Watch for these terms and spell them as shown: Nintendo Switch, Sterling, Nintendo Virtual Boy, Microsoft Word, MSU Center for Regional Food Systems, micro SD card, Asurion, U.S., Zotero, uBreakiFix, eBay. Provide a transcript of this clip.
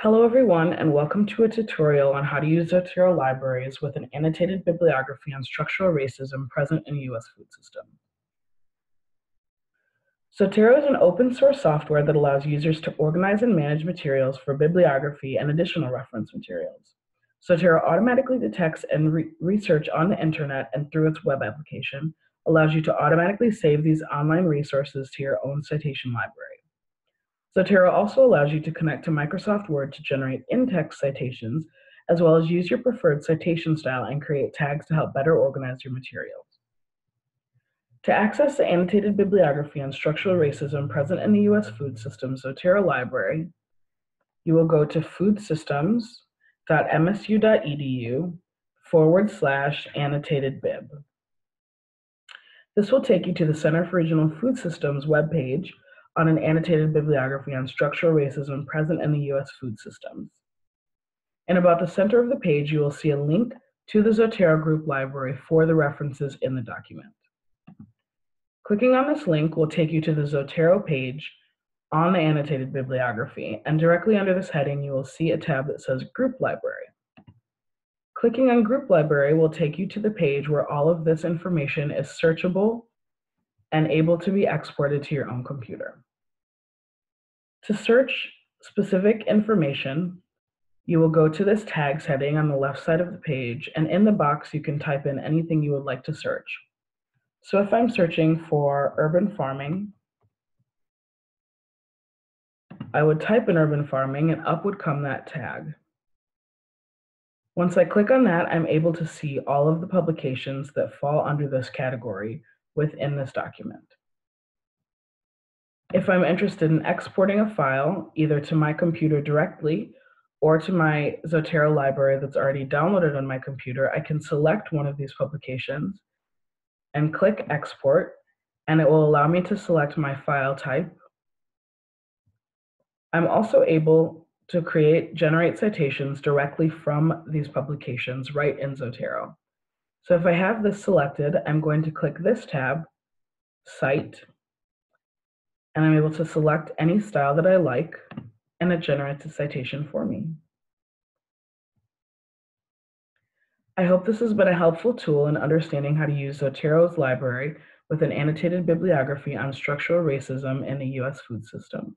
Hello everyone, and welcome to a tutorial on how to use Zotero libraries with an annotated bibliography on structural racism present in the U.S. food system. Zotero is an open source software that allows users to organize and manage materials for bibliography and additional reference materials. Zotero automatically detects and research on the internet and through its web application allows you to automatically save these online resources to your own citation library. Zotero also allows you to connect to Microsoft Word to generate in-text citations, as well as use your preferred citation style and create tags to help better organize your materials. To access the annotated bibliography on structural racism present in the U.S. food system Zotero library, you will go to foodsystems.msu.edu/annotated-bib. This will take you to the Center for Regional Food Systems webpage on an annotated bibliography on structural racism present in the U.S. food systems. And about the center of the page, you will see a link to the Zotero group library for the references in the document. Clicking on this link will take you to the Zotero page on the annotated bibliography, and directly under this heading, you will see a tab that says Group Library. Clicking on Group Library will take you to the page where all of this information is searchable and able to be exported to your own computer. To search specific information, you will go to this tags heading on the left side of the page, and in the box you can type in anything you would like to search. So if I'm searching for urban farming, I would type in urban farming and up would come that tag. Once I click on that, I'm able to see all of the publications that fall under this category within this document. If I'm interested in exporting a file either to my computer directly or to my Zotero library that's already downloaded on my computer, I can select one of these publications and click export, and it will allow me to select my file type. I'm also able to generate citations directly from these publications right in Zotero. So if I have this selected, I'm going to click this tab, Cite, and I'm able to select any style that I like, and it generates a citation for me. I hope this has been a helpful tool in understanding how to use Zotero's library with an annotated bibliography on structural racism in the U.S. food system.